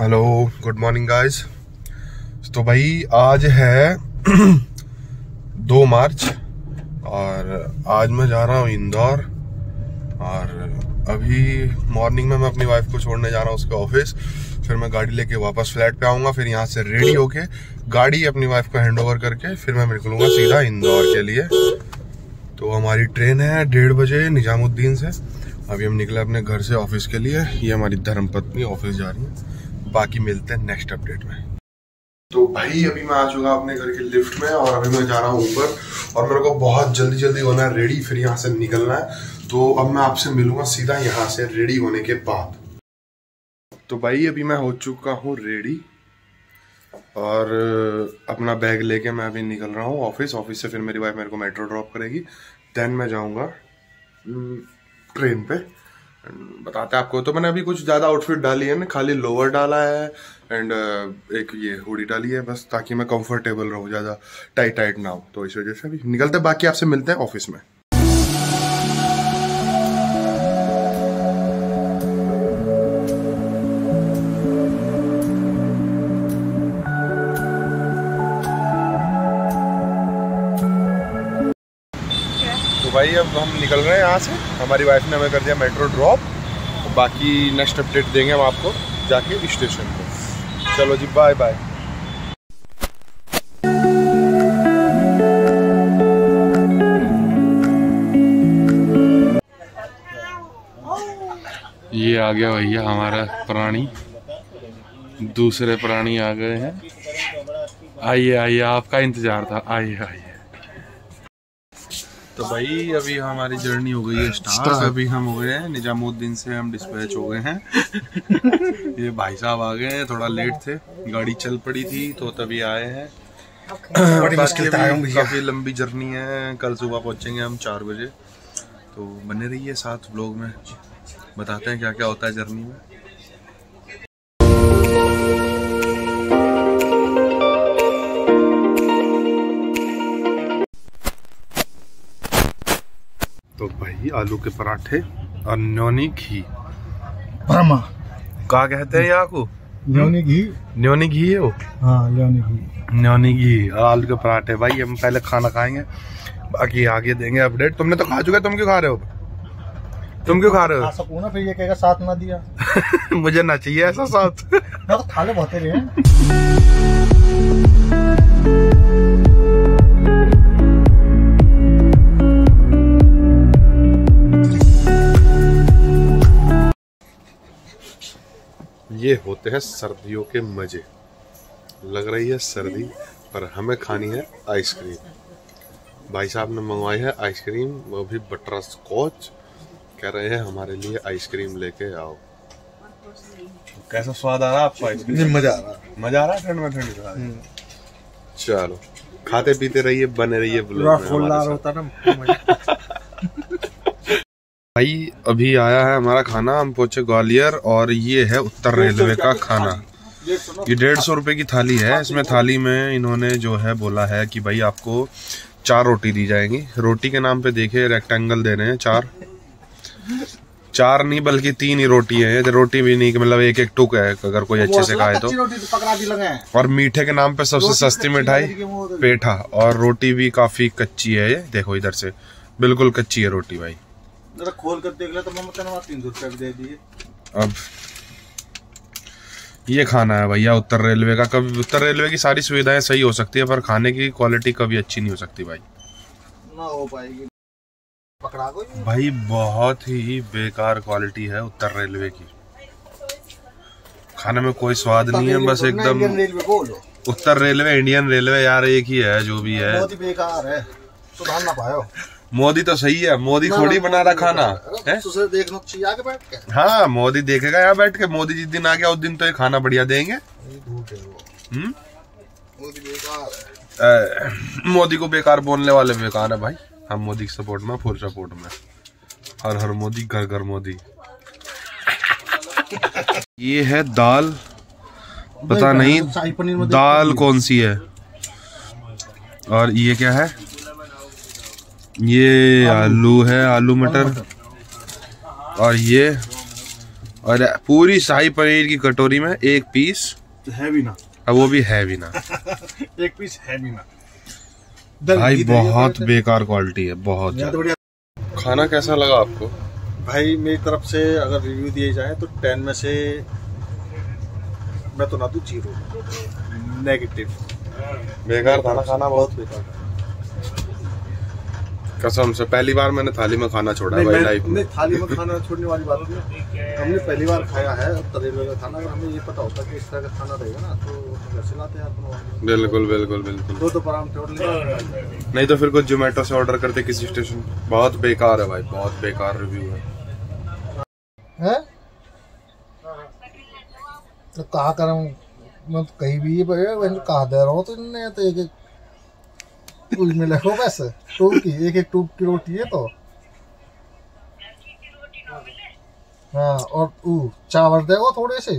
Hello good morning guys. तो भाई आज है 2 मार्च और आज मैं जा रहा हूँ इंदौर। और अभी मॉर्निंग में मैं अपनी वाइफ को छोड़ने जा रहा हूँ उसके ऑफिस, फिर मैं गाड़ी लेके वापस फ्लैट पे आऊँगा, फिर यहाँ से रेडी होके गाड़ी अपनी वाइफ को हैंडओवर करके फिर मैं निकलूँगा सीधा इंदौर के लिए। तो हमारी ट्रेन है 1:30 बजे निजामुद्दीन से। अभी हम निकले अपने घर से ऑफिस के लिए। ये हमारी धर्मपत्नी ऑफिस जा रही है, बाकी मिलते हैं नेक्स्ट अपडेट में। तो भाई अभी मैं आ चुका अपने घर के लिफ्ट में और अभी मैं जा रहा हूँ ऊपर और मेरे को बहुत जल्दी जल्दी होना है रेडी, फिर यहाँ से निकलना है। तो अब मैं आपसे मिलूंगा सीधा यहाँ से रेडी होने के बाद। तो भाई अभी मैं हो चुका हूँ रेडी और अपना बैग लेके मैं अभी निकल रहा हूँ ऑफिस। ऑफिस से फिर मेरी वाइफ मेरे को मेट्रो ड्रॉप करेगी, देन मैं जाऊँगा ट्रेन पे। बताते हैं आपको। तो मैंने अभी कुछ ज़्यादा आउटफिट डाली है ना, खाली लोअर डाला है एंड एक ये हुडी डाली है बस, ताकि मैं कंफर्टेबल रहूँ, ज़्यादा टाइट ना हो। तो इस वजह से अभी निकलते, बाकी आपसे मिलते हैं ऑफिस में। भाई अब हम निकल रहे हैं यहाँ से। हमारी वाइफ ने हमें कर दिया मेट्रो ड्रॉप, तो बाकी नेक्स्ट अपडेट देंगे हम आपको जाके स्टेशन पे। चलो जी बाय बाय। ये आ गया भैया हमारा प्राणी, दूसरे प्राणी आ गए हैं। आइए आइए, आपका इंतजार था, आइए आइए। तो भाई अभी हमारी जर्नी हो गई है स्टार्ट। अभी हम हो गए हैं निजामुद्दीन से, हम डिस्पैच हो गए हैं। ये भाई साहब आ गए हैं, थोड़ा लेट थे, गाड़ी चल पड़ी थी तो तभी आए हैं। बड़ी मुश्किल से काफ़ी लंबी जर्नी है, कल सुबह पहुंचेंगे हम 4 बजे। तो बने रहिए साथ व्लॉग में, बताते हैं क्या क्या होता है जर्नी में। तो भाई आलू के पराठे और न्योनी घी का कहते हैं यहाँ को, न्योनी घी है वो। हाँ न्योनी घी और आलू के पराठे। भाई हम पहले खाना खाएंगे, बाकी आगे देंगे अपडेट। तुमने तो खा चुका, तुम क्यों खा रहे हो? तुम क्यों खा रहे हो? सकूं ना, फिर ये कहेगा साथ ना दिया। मुझे ना चाहिए ऐसा साथ। तो खा लो, बहुत ये होते हैं सर्दियों के मजे। लग रही है सर्दी पर हमें खानी है आइसक्रीम। भाई साहब ने मंगवाई है आइसक्रीम, वो भी बटर स्कॉच। कह रहे हैं हमारे लिए आइसक्रीम लेके आओ। कैसा स्वाद आ रहा है आपको आइसक्रीम? मजा आ रहा है ठंड में, ठंड का। चलो खाते पीते रहिए, बने रहिए ब्लॉग। भाई अभी आया है हमारा खाना, हम पहुंचे ग्वालियर और ये है उत्तर रेलवे का खाना। ये 150 रुपये की थाली है। इसमें थाली में इन्होंने जो है बोला है कि भाई आपको 4 रोटी दी जाएंगी। रोटी के नाम पे देखे रेक्टेंगल दे रहे हैं, 4 नहीं बल्कि 3 ही रोटी है। रोटी भी नहीं, मतलब एक टुक है अगर कोई अच्छे से खाए तो। और मीठे के नाम पे सबसे सस्ती मिठाई पेठा, और रोटी भी काफी कच्ची है। ये देखो इधर से बिल्कुल कच्ची है रोटी। भाई खोल कर देख ले तो मम्मा 300 रुपये दे दिए। अब ये खाना है भैया उत्तर रेलवे का। कभी उत्तर रेलवे की सारी सुविधाएं सही हो सकती है पर खाने की क्वालिटी कभी अच्छी नहीं हो सकती भाई, ना हो पाएगी। पकड़ा को भाई बहुत ही बेकार क्वालिटी है उत्तर रेलवे की। खाने में कोई स्वाद नहीं है, बस एकदम उत्तर रेलवे इंडियन रेलवे यार एक ही है जो भी है, बहुत ही बेकार है। सुधार ना पायो। मोदी तो सही है, मोदी थोड़ी बना रहा खाना है। देखना चाहिए आगे बैठ के। हाँ मोदी देखेगा यहाँ बैठ के। मोदी जिस दिन आ गया उस दिन तो ये खाना बढ़िया देंगे। मोदी को बेकार बोलने वाले बेकार है भाई। हम मोदी के सपोर्ट में, फुल सपोर्ट में। हर हर मोदी, घर घर मोदी। ये है दाल, पता नहीं दाल कौन सी है। और ये क्या है? ये आलू है, आलू मटर। और ये और पूरी शाही पनीर की कटोरी में एक पीस है भी ना, अब वो भी है भी ना एक पीस है भी ना भाई, बहुत बेकार क्वालिटी है, बहुत ज्यादा। खाना कैसा लगा आपको? भाई मेरी तरफ से अगर रिव्यू दिए जाए तो 10 में से मैं तो ना दूं 0, नेगेटिव। बेकार था ना खाना, बहुत बेकार था कसम से। पहली बार मैंने थाली में खाना छोड़ा है भाई लाइफ में। थाली में खाना छोड़ने वाली बात नहीं, हमने पहली बार खाया है उत्तर रेलवे का खाना। अगर हमें ये पता होता कि इस तरह का खाना रहेगा ना तो घर से लाते हैं। बिल्कुल बिल्कुल बिल्कुल, दो तो आराम छोड़ लेंगे, नहीं तो फिर कुछ जोमेटो से ऑर्डर करते किसी स्टेशन। बहुत बेकार है भाई, बहुत बेकार रिव्यू है। तो कहा कर रहा हूँ मैं, तो कहीं भी कहा दे रहा हूँ तो इन्होंने तो एक एक उसमें लिखो पैसे टूब की, एक एक टूब की रोटी है तो हाँ, और चावल देगा थोड़े से,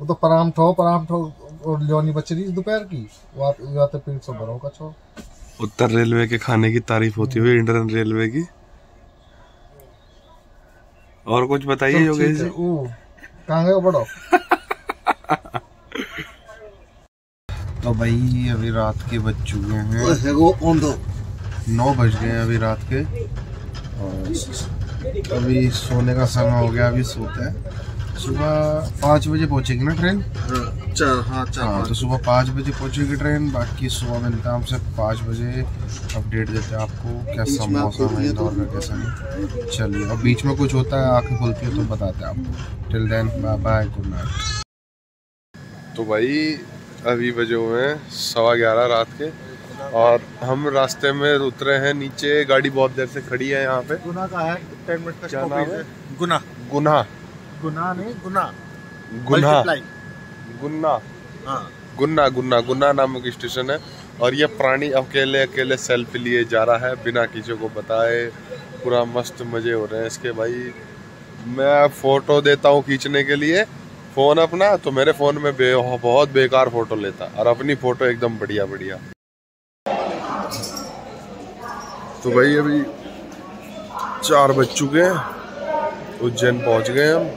वो तो पराम ठो और लियोनी बचरी दोपहर की जाते पेट से भरो कछो। उत्तर रेलवे के खाने की तारीफ होती हुई इंडियन रेलवे की। और कुछ बताइए योगेश? कहाँ गए बड़ो? तो भाई अभी रात के बज चुके हैं, 9 बज गए अभी रात के, और अभी सोने का समय हो गया, अभी सोते हैं। सुबह 5 बजे पहुंचेगी ना ट्रेन? हाँ, तो सुबह 5 बजे पहुंचेगी ट्रेन। बाकी सुबह मिलता है हमसे 5 बजे, अपडेट देते हैं आपको कैसा मौसम है इंदौर में, कैसा नहीं। चलिए, और बीच में कुछ होता है आँखें खुलती है तो बताते हैं आपको। Till then bye, good night. तो भाई अभी बजे हुए हैं 11:15 रात के, और हम रास्ते में उतरे हैं नीचे। गाड़ी बहुत देर से खड़ी है यहाँ पे। गुना का है, 10 मिनट तक है। गुना नामक स्टेशन है, और ये प्राणी अकेले अकेले सेल्फी लिए जा रहा है बिना किसी को बताए। पूरा मस्त मजे हो रहे हैं इसके। भाई मैं फोटो देता हूँ खींचने के लिए फ़ोन अपना, तो मेरे फ़ोन में बहुत बेकार फ़ोटो लेता, और अपनी फ़ोटो एकदम बढ़िया बढ़िया। तो भाई अभी 4 बज चुके हैं, उज्जैन पहुंच गए हम।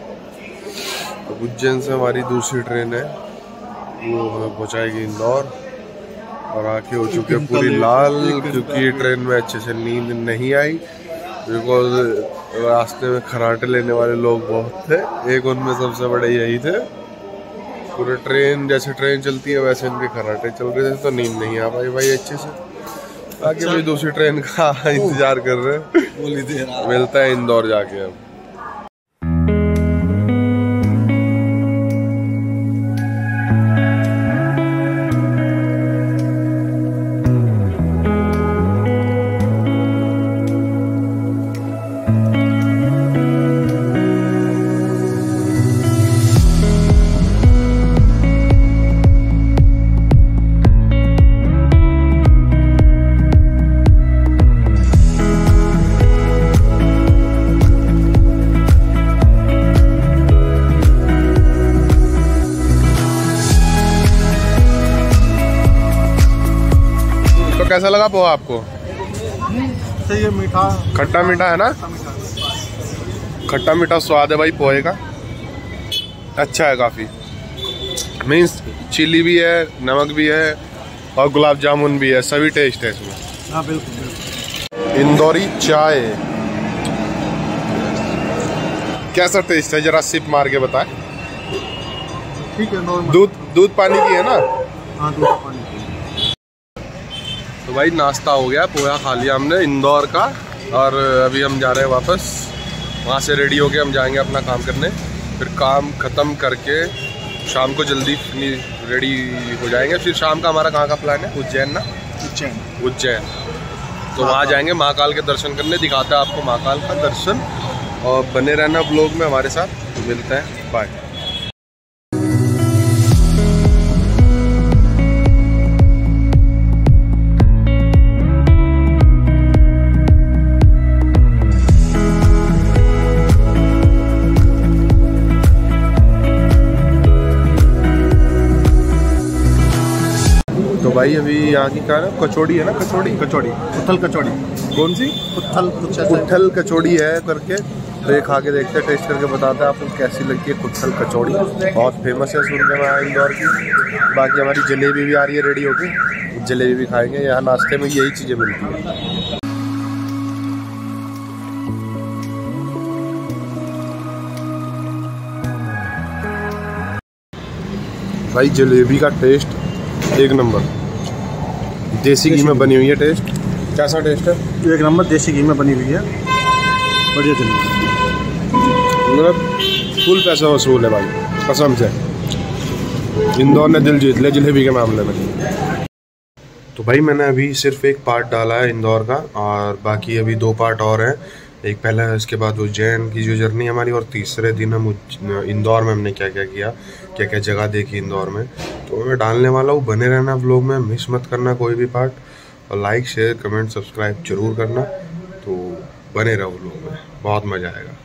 अब उज्जैन से हमारी दूसरी ट्रेन है, वो हमें पहुंचाएगी इंदौर। और आंखें हो चुकी है पूरी लाल, क्योंकि ट्रेन में अच्छे से नींद नहीं आई, बिकॉज रास्ते में खराटे लेने वाले लोग बहुत थे। एक उनमें सबसे बड़े यही थे, पूरे ट्रेन जैसे ट्रेन चलती है वैसे इनके खराटे चल रहे थे, तो नींद नहीं आ पाई भाई अच्छे से। आगे भी दूसरी ट्रेन का इंतजार कर रहे हैं। मिलता है इंदौर जाके अब। कैसा लगा पोहा आपको? सही है, मीठा, खट्टा मीठा है ना, खट्टा मीठा स्वाद है भाई पोहे का। अच्छा है काफ़ी, मीन्स चिली भी है, नमक भी है, और गुलाब जामुन भी है, सभी टेस्ट है इसमें। हाँ बिल्कुल। इंदौरी चाय कैसा टेस्ट है, जरा सिप मार के बताएं। ठीक है, नॉर्मल। दूध पानी की है ना? हाँ, दूध पानी की। तो भाई नाश्ता हो गया, पोहा खा लिया हमने इंदौर का, और अभी हम जा रहे हैं वापस। वहाँ से रेडी होके हम जाएंगे अपना काम करने, फिर काम ख़त्म करके शाम को जल्दी रेडी हो जाएंगे। फिर शाम का हमारा कहाँ का प्लान है? उज्जैन ना? उज्जैन। तो वहाँ जाएंगे महाकाल के दर्शन करने, दिखाता है आपको महाकाल का दर्शन। और बने रहना ब्लॉग में हमारे साथ, मिलते हैं, बाय। तो भाई अभी यहाँ की कहा कचौड़ी है ना, कचौड़ी कचौड़ी पुथल कचौड़ी, कौन सी पुथल पुथल कचौड़ी है करके, तो ये खा के देखते हैं, टेस्ट करके बताते हैं आपको कैसी लगती है पुथल कचौड़ी। बहुत फेमस है सुनने में इंदौर की। बाकी हमारी जलेबी भी आ रही है रेडी होके, जलेबी भी खाएंगे। यहाँ नाश्ते में यही चीज़ें मिलती हैं। भाई जलेबी का टेस्ट एक नंबर, देसी घी में बनी हुई है। टेस्ट कैसा टेस्ट है? एक नंबर, देसी घी में बनी हुई है, बढ़िया जलेबी, मतलब फुल पैसा वसूल है भाई कसम से। इंदौर ने दिल जीत लिया जलेबी के मामले में। तो भाई मैंने अभी सिर्फ एक पार्ट डाला है इंदौर का, और बाकी अभी दो पार्ट और हैं। एक पहला है, इसके बाद उज्जैन की जो जर्नी हमारी, और तीसरे दिन हम इंदौर में हमने क्या क्या किया, क्या क्या जगह देखी इंदौर में, तो मैं डालने वाला हूँ। बने रहना व्लॉग में, मिस मत करना कोई भी पार्ट, और लाइक शेयर कमेंट सब्सक्राइब जरूर करना। तो बने रहो व्लॉग में, बहुत मज़ा आएगा।